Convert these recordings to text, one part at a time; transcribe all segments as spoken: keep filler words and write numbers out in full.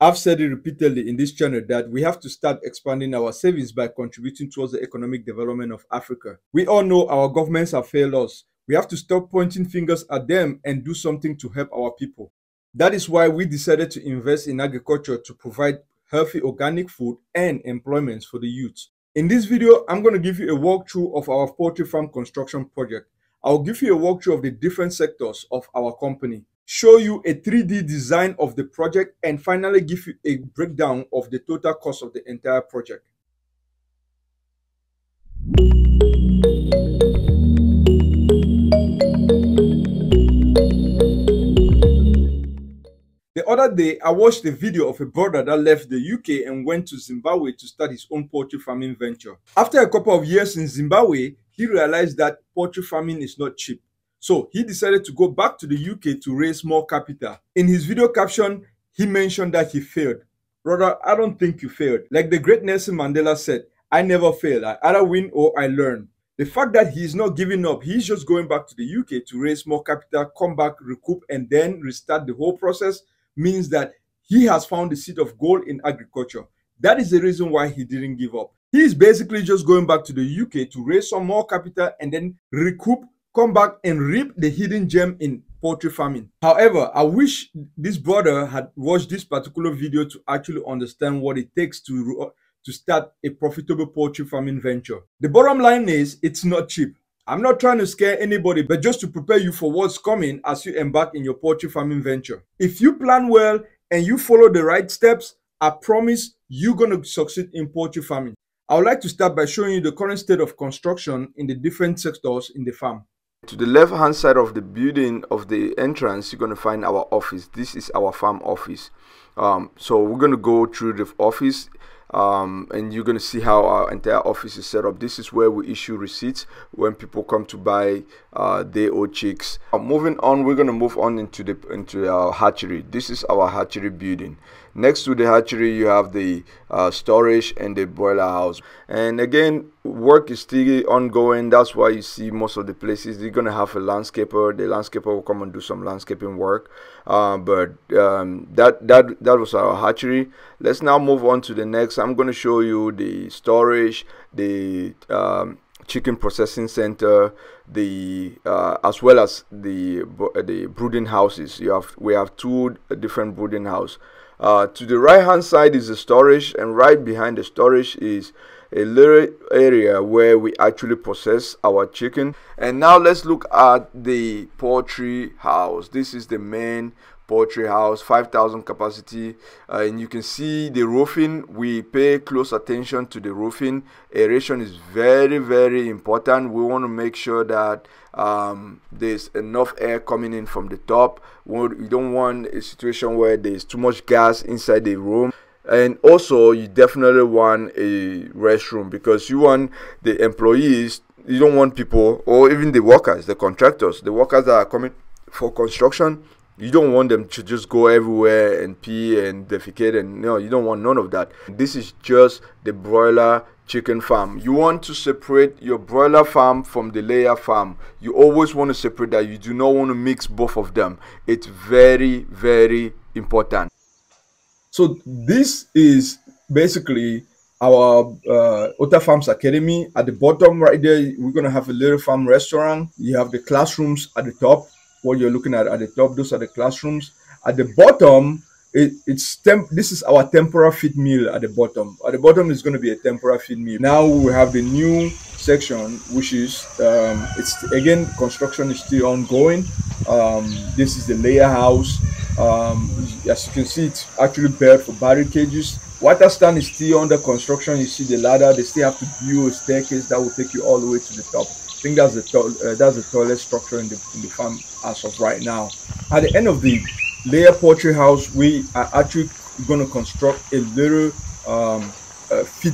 I've said it repeatedly in this channel that we have to start expanding our savings by contributing towards the economic development of Africa. We all know our governments have failed us. We have to stop pointing fingers at them and do something to help our people. That is why we decided to invest in agriculture to provide healthy organic food and employment for the youth. In this video, I'm going to give you a walkthrough of our poultry farm construction project. I'll give you a walkthrough of the different sectors of our company, show you a three D design of the project, and finally give you a breakdown of the total cost of the entire project. The other day, I watched a video of a brother that left the U K and went to Zimbabwe to start his own poultry farming venture. After a couple of years in Zimbabwe, he realized that poultry farming is not cheap. So he decided to go back to the U K to raise more capital. In his video caption, he mentioned that he failed. Brother, I don't think you failed. Like the great Nelson Mandela said, I never fail. I either win or I learn. The fact that he is not giving up, he's just going back to the U K to raise more capital, come back, recoup, and then restart the whole process means that he has found the seed of gold in agriculture. That is the reason why he didn't give up. He is basically just going back to the U K to raise some more capital and then recoup, come back and reap the hidden gem in poultry farming. However, I wish this brother had watched this particular video to actually understand what it takes to, to start a profitable poultry farming venture. The bottom line is it's not cheap. I'm not trying to scare anybody, but just to prepare you for what's coming as you embark in your poultry farming venture. If you plan well and you follow the right steps, I promise you're going to succeed in poultry farming. I would like to start by showing you the current state of construction in the different sectors in the farm. To the left hand side of the building of the entrance, you're going to find our office. This is our farm office. Um, so we're going to go through the office um, and you're going to see how our entire office is set up. This is where we issue receipts when people come to buy uh, day old chicks. Uh, moving on, we're going to move on into the into our hatchery. This is our hatchery building. Next to the hatchery, you have the uh, storage and the boiler house. And again, work is still ongoing. That's why you see most of the places they're going to have a landscaper. The landscaper will come and do some landscaping work. Uh, but um, that that that was our hatchery. Let's now move on to the next. I'm going to show you the storage, the um, chicken processing center, the uh, as well as the the brooding houses. You have we have two different brooding houses. Uh, to the right hand side is the storage, and right behind the storage is a little area where we actually process our chicken. And now let's look at the poultry house. This is the main poultry house, five thousand capacity, uh, and you can see the roofing. We pay close attention to the roofing. Aeration is very very important. We want to make sure that um, there's enough air coming in from the top. We don't want a situation where there's too much gas inside the room. And also, you definitely want a restroom, because you want the employees, you don't want people, or even the workers, the contractors, the workers that are coming for construction, you don't want them to just go everywhere and pee and defecate, and no, you don't want none of that. This is just the broiler chicken farm. You want to separate your broiler farm from the layer farm. You always want to separate that. You do not want to mix both of them. It's very, very important. So this is basically our uh, OTAFARMS Academy. At the bottom right there, we're going to have a little farm restaurant. You have the classrooms at the top. What you're looking at at the top, those are the classrooms. At the bottom, it, it's temp this is our temporary feed mill at the bottom. At the bottom is going to be a temporary feed mill. Now we have the new section, which is, um, it's again, construction is still ongoing. Um, this is the layer house. Um, as you can see, it's actually built for barrel cages. Water stand is still under construction. You see the ladder. They still have to build a staircase that will take you all the way to the top. I think that's the uh, that's the tallest structure in the in the farm as of right now. At the end of the layer poultry house, we are actually going to construct a little um, uh, feed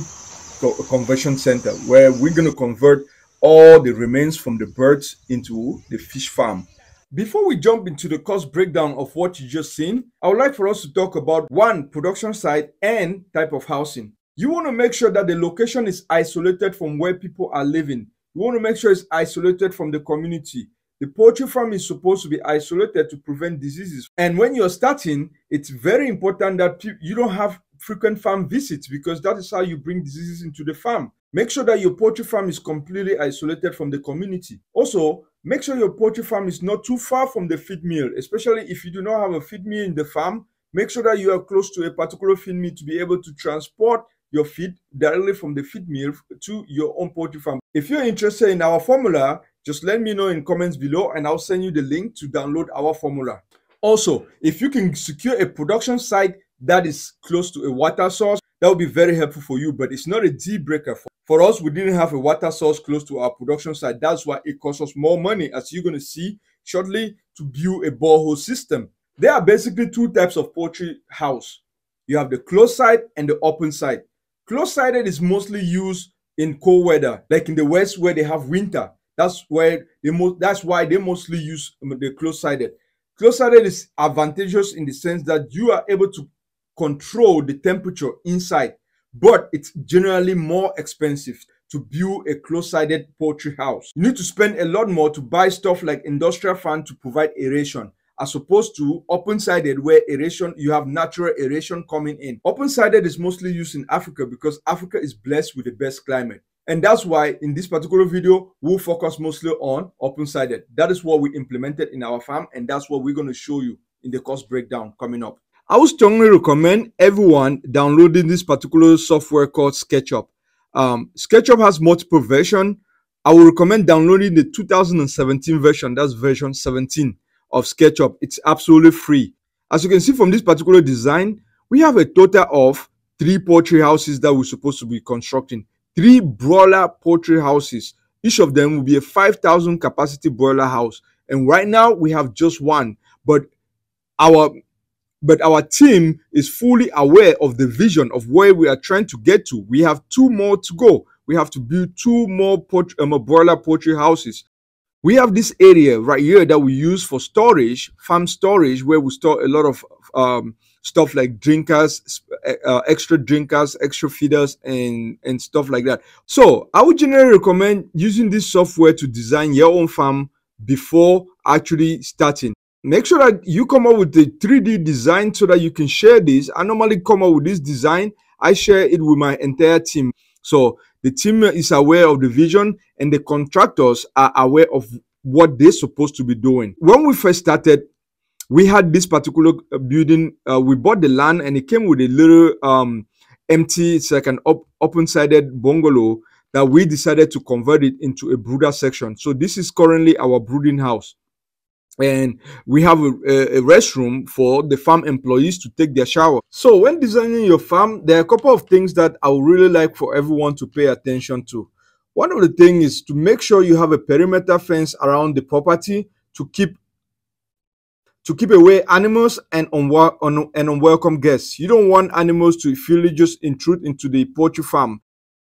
co conversion center where we're going to convert all the remains from the birds into the fish farm. Before we jump into the cost breakdown of what you just seen, I would like for us to talk about one, production site and type of housing. You want to make sure that the location is isolated from where people are living. You want to make sure it's isolated from the community. The The poultry farm is supposed to be isolated to prevent diseases. And when you're starting, it's very important that you don't have frequent farm visits, because that is how you bring diseases into the farm. Make sure that your poultry farm is completely isolated from the community. Also, make sure your poultry farm is not too far from the feed mill, especially if you do not have a feed mill in the farm. Make sure that you are close to a particular feed mill to be able to transport your feed directly from the feed mill to your own poultry farm. If you're interested in our formula, just let me know in comments below and I'll send you the link to download our formula. Also, if you can secure a production site that is close to a water source, that would be very helpful for you, but it's not a deal breaker. For For us, we didn't have a water source close to our production site. That's why it costs us more money, as you're going to see shortly, to build a borehole system. There are basically two types of poultry house. You have the closed site and the open site. Closed-sided is mostly used in cold weather, like in the West where they have winter. That's where they most. That's why they mostly use the closed-sided. Closed-sided is advantageous in the sense that you are able to control the temperature inside, but it's generally more expensive to build a closed-sided poultry house. You need to spend a lot more to buy stuff like industrial fan to provide aeration, as opposed to open-sided, where aeration, you have natural aeration coming in. Open-sided is mostly used in Africa because Africa is blessed with the best climate. And that's why in this particular video, we'll focus mostly on open-sided. That is what we implemented in our farm, and that's what we're going to show you in the cost breakdown coming up. I would strongly recommend everyone downloading this particular software called SketchUp. Um, SketchUp has multiple versions. I would recommend downloading the two thousand seventeen version. That's version seventeen of SketchUp. It's absolutely free. As you can see from this particular design, we have a total of three poultry houses that we're supposed to be constructing. Three broiler poultry houses. Each of them will be a five thousand capacity broiler house. And right now, we have just one. But our... But our team is fully aware of the vision of where we are trying to get to. We have two more to go. We have to build two more poultry, um, broiler poultry houses. We have this area right here that we use for storage, farm storage, where we store a lot of um, stuff like drinkers, uh, extra drinkers, extra feeders, and, and stuff like that. So I would generally recommend using this software to design your own farm before actually starting. Make sure that you come up with the three D design so that you can share this. I normally come up with this design. I share it with my entire team. So the team is aware of the vision and the contractors are aware of what they're supposed to be doing. When we first started, we had this particular building. Uh, we bought the land and it came with a little um, empty, it's like an op open-sided bungalow that we decided to convert it into a brooder section. So this is currently our brooding house. And we have a, a restroom for the farm employees to take their shower. So when designing your farm, there are a couple of things that I would really like for everyone to pay attention to. One of the things is to make sure you have a perimeter fence around the property to keep to keep away animals and, unwel un and unwelcome guests. You don't want animals to freely just intrude into the poultry farm.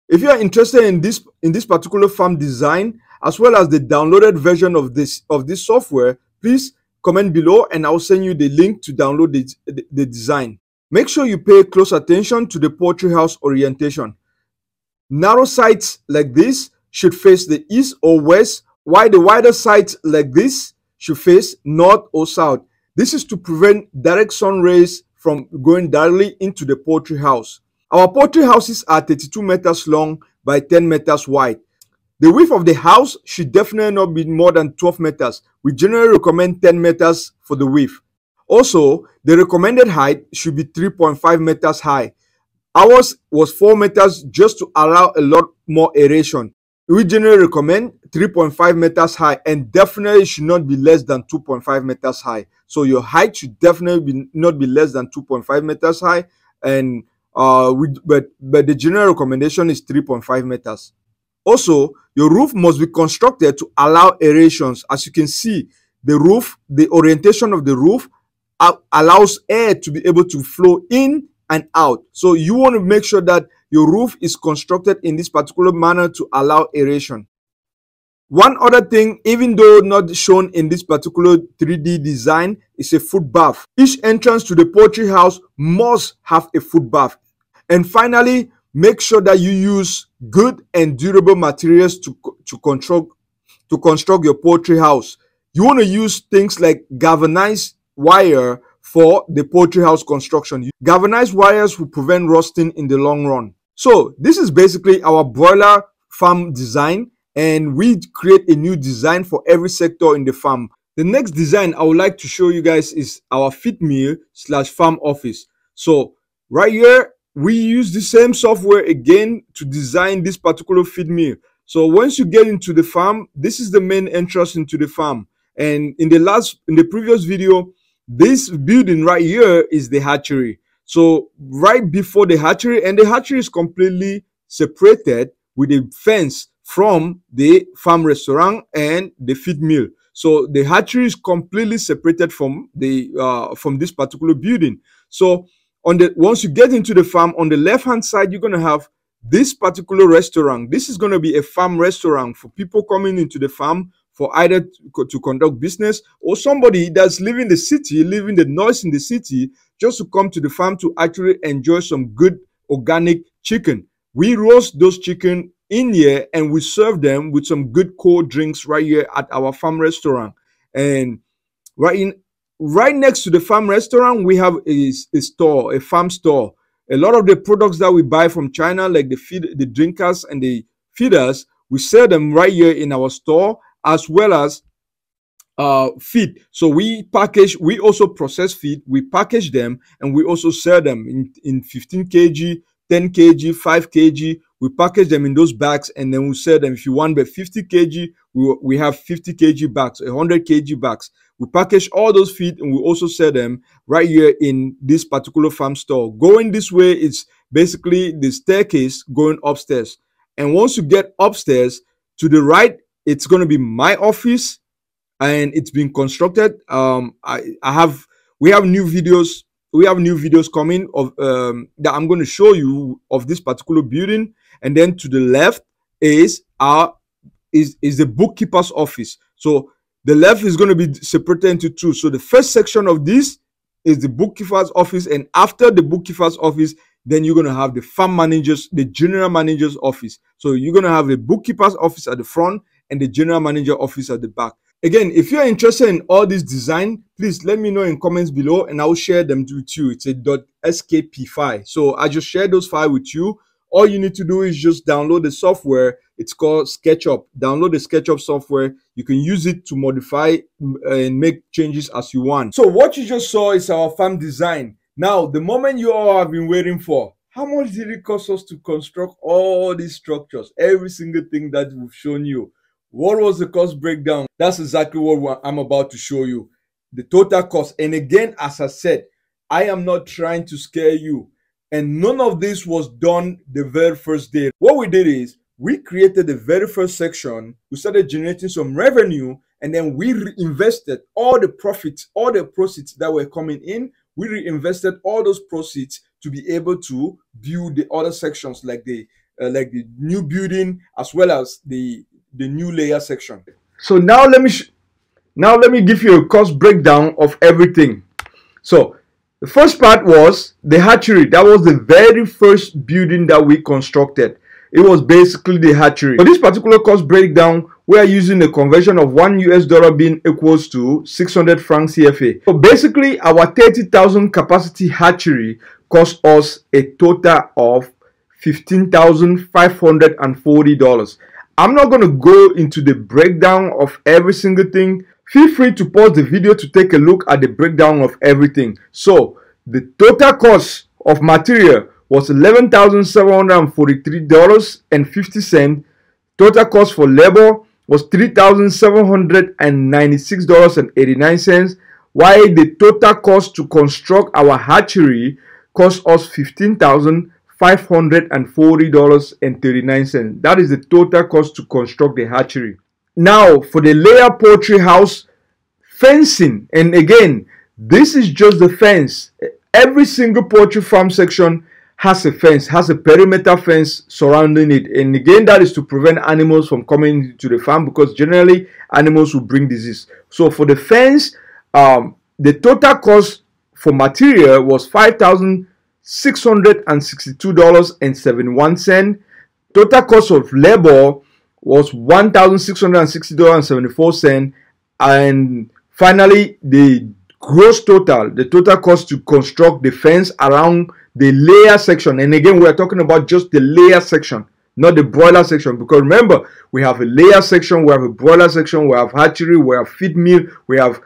If you are interested in this in this particular farm design, as well as the downloaded version of this of this software, please comment below and I'll send you the link to download the, the, the design. Make sure you pay close attention to the poultry house orientation. Narrow sites like this should face the east or west, while the wider sites like this should face north or south. This is to prevent direct sun rays from going directly into the poultry house. Our poultry houses are thirty-two meters long by ten meters wide. The width of the house should definitely not be more than twelve meters. We generally recommend ten meters for the width. Also, the recommended height should be three point five meters high. Ours was four meters just to allow a lot more aeration. We generally recommend three point five meters high, and definitely should not be less than two point five meters high. So your height should definitely be, not be less than two point five meters high, and uh, we, but, but the general recommendation is three point five meters. Also, your roof must be constructed to allow aerations. As you can see, the roof, the orientation of the roof allows air to be able to flow in and out. So you want to make sure that your roof is constructed in this particular manner to allow aeration. One other thing, even though not shown in this particular three D design, is a foot bath. Each entrance to the poultry house must have a foot bath. And finally, make sure that you use good and durable materials to, to, construct, to construct your poultry house. You want to use things like galvanized wire for the poultry house construction. Galvanized wires will prevent rusting in the long run. So this is basically our broiler farm design, and we create a new design for every sector in the farm. The next design I would like to show you guys is our feed mill slash farm office. So right here, we use the same software again to design this particular feed mill. So once you get into the farm, this is the main entrance into the farm. And in the last, in the previous video, this building right here is the hatchery. So right before the hatchery, and the hatchery is completely separated with a fence from the farm restaurant and the feed mill. So the hatchery is completely separated from the uh, from this particular building. So on the once you get into the farm, on the left hand side, you're gonna have this particular restaurant. This is going to be a farm restaurant for people coming into the farm for either to, to conduct business, or somebody that's leaving the city, leaving the noise in the city, just to come to the farm to actually enjoy some good organic chicken. We roast those chicken in here and we serve them with some good cold drinks right here at our farm restaurant. And right in right next to the farm restaurant, we have a, a store, a farm store. A lot of the products that we buy from China, like the feed, the drinkers and the feeders, we sell them right here in our store, as well as uh, feed. So we package, we also process feed, we package them, and we also sell them in, in fifteen kilograms, ten kilograms, five kilograms. We package them in those bags, and then we sell them. If you want the fifty kilograms, we, we have fifty kilogram bags, one hundred kilogram bags. We package all those feed and we also sell them right here in this particular farm store. Going this way, it's basically the staircase going upstairs. And once you get upstairs, to the right, it's going to be my office, and it's been constructed. Um, I, I have, we have new videos. We have new videos coming of um, that I'm going to show you of this particular building. And then to the left is our is is the bookkeeper's office. So the left is going to be separated into two. So the first section of this is the bookkeeper's office, and after the bookkeeper's office, then you're going to have the farm manager's, the general manager's office. So you're going to have a bookkeeper's office at the front and the general manager office at the back. Again, if you're interested in all this design, please let me know in comments below and I'll share them with you. It's a .skp file. So I just share those files with you. All you need to do is just download the software. It's called SketchUp. Download the SketchUp software. You can use it to modify and make changes as you want. So what you just saw is our farm design. Now, the moment you all have been waiting for, how much did it cost us to construct all these structures? Every single thing that we've shown you. What was the cost breakdown? That's exactly what I'm about to show you, the total cost. And again, as I said, I am not trying to scare you. And none of this was done the very first day. What we did is we created the very first section. We started generating some revenue, and then we reinvested all the profits, all the proceeds that were coming in. We reinvested all those proceeds to be able to build the other sections, like the uh, like the new building, as well as the the new layer section. So now let me sh now let me give you a cost breakdown of everything. So the first part was the hatchery. That was the very first building that we constructed. It was basically the hatchery. For this particular cost breakdown, we are using the conversion of one U S dollar being equals to six hundred francs C F A. So basically our thirty thousand capacity hatchery cost us a total of fifteen thousand five hundred forty dollars. I'm not going to go into the breakdown of every single thing. Feel free to pause the video to take a look at the breakdown of everything. So the total cost of material was eleven thousand seven hundred forty-three dollars and fifty cents. Total cost for labor was three thousand seven hundred ninety-six dollars and eighty-nine cents, while the total cost to construct our hatchery cost us fifteen thousand five hundred forty dollars and thirty-nine cents. That is the total cost to construct the hatchery. Now for the layer poultry house fencing, and again, this is just the fence. Every single poultry farm section has a fence, has a perimeter fence surrounding it, and again, that is to prevent animals from coming to the farm, because generally animals will bring disease. So for the fence, um, the total cost for material was five thousand six hundred and sixty-two dollars and seventy-one cent. Total cost of labor was one thousand six hundred sixty dollars and seventy-four cents, And finally, the gross total, the total cost to construct the fence around the layer section. And again, we are talking about just the layer section, not the broiler section, because remember, we have a layer section, we have a broiler section, we have hatchery, we have feed mill, we have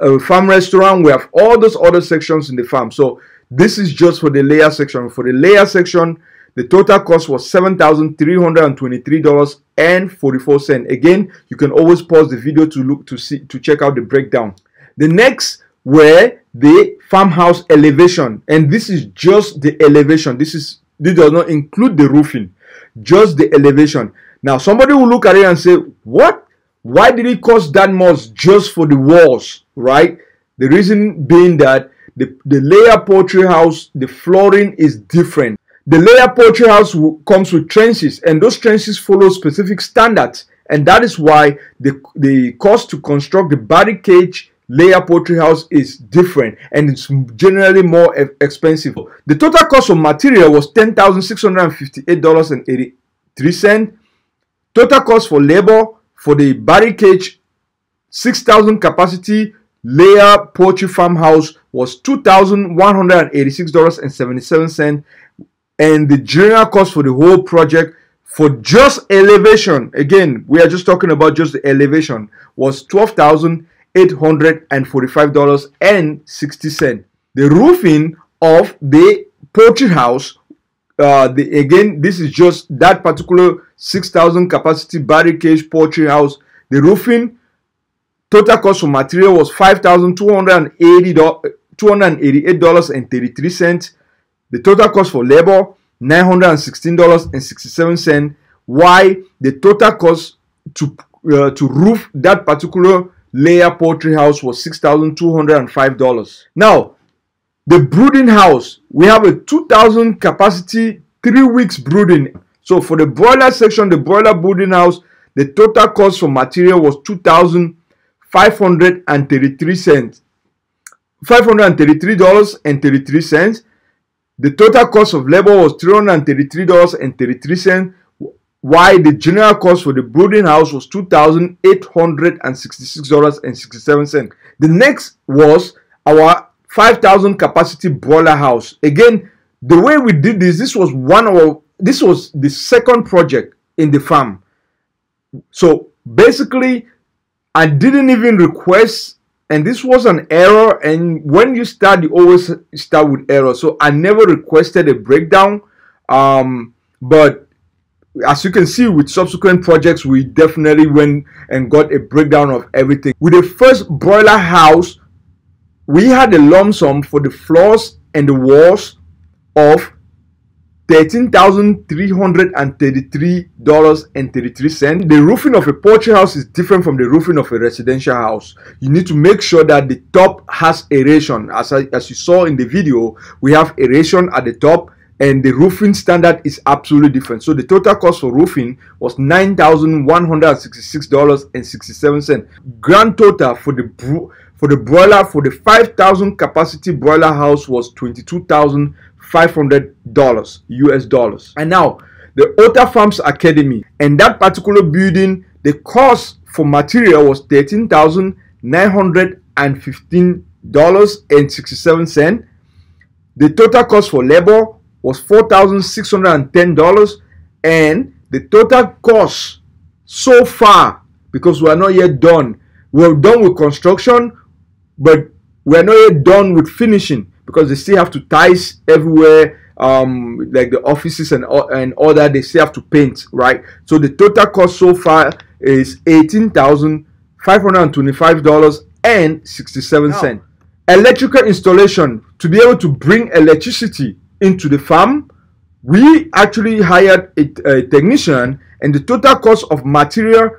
a farm restaurant, we have all those other sections in the farm. So this is just for the layer section. For the layer section, the total cost was seven thousand three hundred twenty-three dollars and forty-four cents. Again, you can always pause the video to look to see to check out the breakdown. The next were the farmhouse elevation, and this is just the elevation. This is this does not include the roofing, just the elevation. Now somebody will look at it and say, "What? Why did it cost that much just for the walls?" Right? The reason being that the the layer poultry house, the flooring is different. The layer poultry house comes with trenches, and those trenches follow specific standards, and that is why the, the cost to construct the barrier cage layer poultry house is different, and it's generally more expensive. The total cost of material was ten thousand six hundred fifty-eight dollars and eighty-three cents. Total cost for labor for the barrier cage six thousand capacity layer poultry farmhouse was two thousand one hundred eighty-six dollars and seventy-seven cents. And the general cost for the whole project for just elevation, again, we are just talking about just the elevation, was twelve thousand eight hundred forty-five dollars and sixty cents. The roofing of the poultry house, uh, the, again, this is just that particular six thousand capacity barrier cage poultry house. The roofing total cost of material was five thousand two hundred eighty-eight dollars and thirty-three cents. The total cost for labor, nine hundred sixteen dollars and sixty-seven cents. Why the total cost to uh, to roof that particular layer poultry house was six thousand two hundred five dollars. Now, the brooding house, we have a two thousand capacity, three weeks brooding. So for the broiler section, the broiler brooding house, the total cost for material was two thousand five hundred thirty-three dollars and thirty-three cents. five hundred thirty-three dollars and thirty-three cents. The total cost of labor was three hundred thirty-three dollars and thirty-three cents, while the general cost for the brooding house was two thousand eight hundred sixty-six dollars and sixty-seven cents. The next was our five thousand capacity broiler house. Again, the way we did this, this was one of our, this was the second project in the farm. So basically, I didn't even request. And this was an error, and when you start, you always start with error. So I never requested a breakdown, um, but as you can see, with subsequent projects, we definitely went and got a breakdown of everything. With the first broiler house, we had a lump sum for the floors and the walls of thirteen thousand three hundred thirty-three dollars and thirty-three cents. The roofing of a poultry house is different from the roofing of a residential house. You need to make sure that the top has aeration. As, I, as you saw in the video, we have aeration at the top, and the roofing standard is absolutely different. So the total cost for roofing was nine thousand one hundred sixty-six dollars and sixty-seven cents. Grand total for the bro for the broiler, for the five thousand capacity broiler house was twenty-two thousand five hundred dollars U S dollars. And now the OTAFARMS Academy, and that particular building, the cost for material was thirteen thousand nine hundred fifteen dollars and sixty-seven cents. The total cost for labor was four thousand six hundred ten dollars, and the total cost so far, because we are not yet done, we're done with construction, but we're not yet done with finishing, because they still have to ties everywhere, um, like the offices and, and all that, they still have to paint, right? So the total cost so far is eighteen thousand five hundred twenty-five dollars and sixty-seven cents. Wow. Electrical installation, to be able to bring electricity into the farm, we actually hired a, a technician, and the total cost of material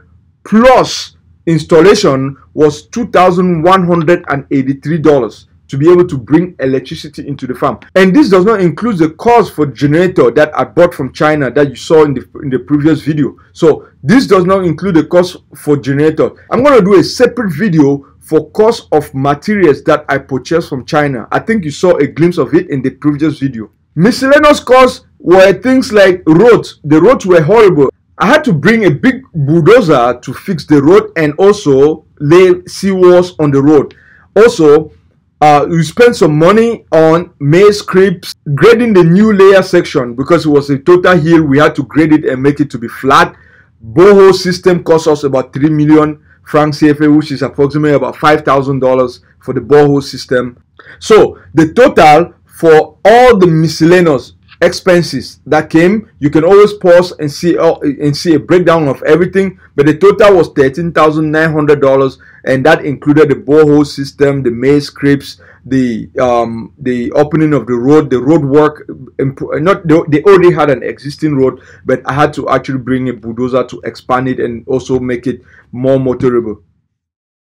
plus installation was two thousand one hundred eighty-three dollars. To be able to bring electricity into the farm, and this does not include the cost for generator that I bought from China that you saw in the in the previous video. So this does not include the cost for generator. I'm going to do a separate video for cost of materials that I purchased from China. I think you saw a glimpse of it in the previous video. Miscellaneous costs were things like roads. The roads were horrible. I had to bring a big bulldozer to fix the road, and also lay seawalls on the road. Also, uh, we spent some money on maize crisps, grading the new layer section because it was a total hill. We had to grade it and make it to be flat. Borehole system cost us about three million francs C F A, which is approximately about five thousand dollars for the borehole system. So the total for all the miscellaneous expenses that came, you can always pause and see all, and see a breakdown of everything, but the total was thirteen thousand nine hundred dollars, and that included the borehole system, the maize crisps, the um the opening of the road, the road work. Not they already had an existing road, but I had to actually bring a bulldozer to expand it and also make it more motorable.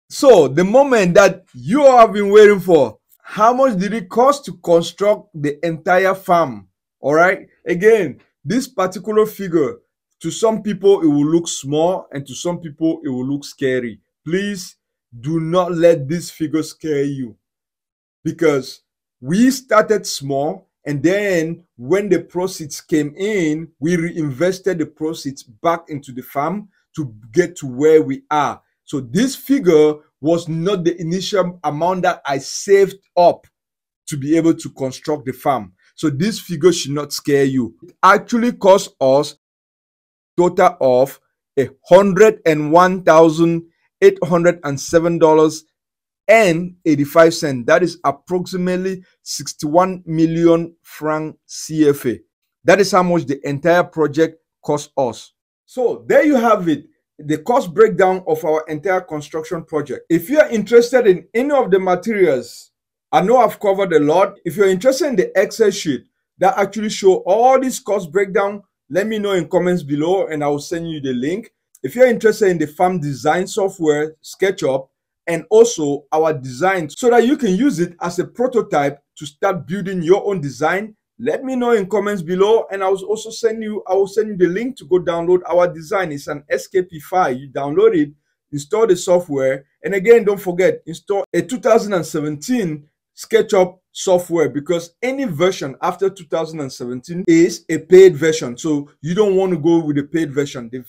So the moment that you have been waiting for: how much did it cost to construct the entire farm? All right, again, this particular figure, to some people it will look small, and to some people it will look scary. Please do not let this figure scare you, because we started small, and then when the proceeds came in, we reinvested the proceeds back into the farm to get to where we are. So this figure was not the initial amount that I saved up to be able to construct the farm. So this figure should not scare you. It actually cost us a total of one hundred one thousand eight hundred seven dollars and eighty-five cents. That is approximately sixty-one million franc C F A. That is how much the entire project cost us. So there you have it, the cost breakdown of our entire construction project. If you are interested in any of the materials, I know I've covered a lot. If you're interested in the Excel sheet that actually show all this cost breakdown, let me know in comments below and I will send you the link. If you're interested in the farm design software, SketchUp, and also our design so that you can use it as a prototype to start building your own design, let me know in comments below, and I will also send you, I will send you the link to go download our design. It's an S K P file. You download it, install the software, and again, don't forget, install a two thousand seventeen SketchUp software, because any version after two thousand seventeen is a paid version. So you don't want to go with the paid version. The,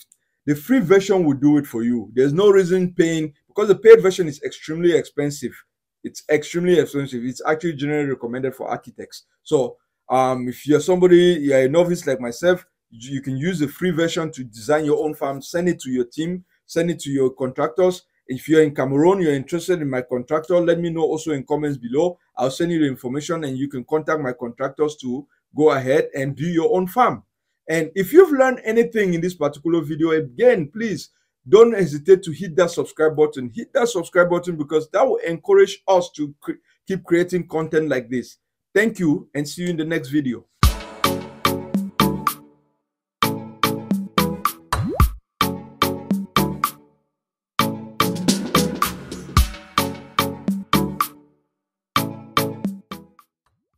the free version will do it for you. There's no reason paying, because the paid version is extremely expensive. It's extremely expensive. It's actually generally recommended for architects. So um, if you're somebody, you're a novice like myself, you can use the free version to design your own farm, send it to your team, send it to your contractors. If you're in Cameroon, you're interested in my contractor, let me know also in comments below. I'll send you the information and you can contact my contractors to go ahead and do your own farm. And if you've learned anything in this particular video, again, please don't hesitate to hit that subscribe button. Hit that subscribe button, because that will encourage us to cre- keep creating content like this. Thank you, and see you in the next video.